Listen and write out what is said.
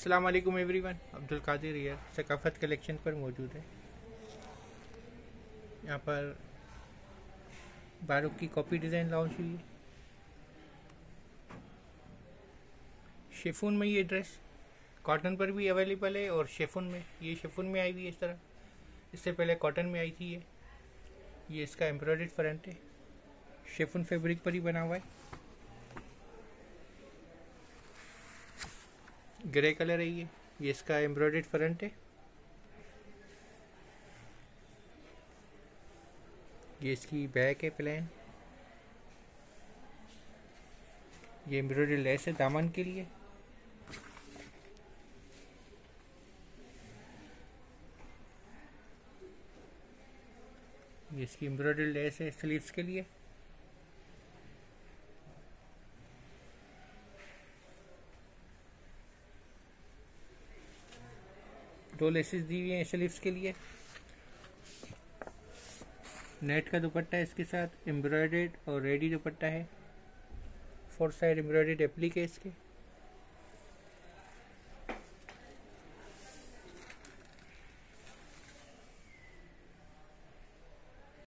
अस्सलाम वालेकुम everyone, Abdul Kadir here Saqafat collection पर मौजूद है। यहाँ पर बारूक की कॉपी डिज़ाइन लॉन्च हुई है। शेफून में ये ड्रेस कॉटन पर भी अवेलेबल है और शेफून में आई हुई है इस तरह। इससे पहले कॉटन में आई थी। ये इसका एम्ब्रॉयडर्ड फ्रंट है, शेफून फैब्रिक पर ही बना हुआ है। ग्रे कलर है ये इसका एम्ब्रॉयडर्ड फ्रंट है। ये इसकी बैक है प्लेन। ये एम्ब्रॉयडर्ड लेस है दामन के लिए। ये इसकी एम्ब्रॉयडर्ड लेस है स्लीव्स के लिए। दो लेसेस दी हुई हैं स्लीव्स के लिए। नेट का दुपट्टा है इसके साथ, एम्ब्रॉयडर्ड और रेडी दुपट्टा है। फोर साइड एम्ब्रॉयडर्ड एप्लीक है इसके।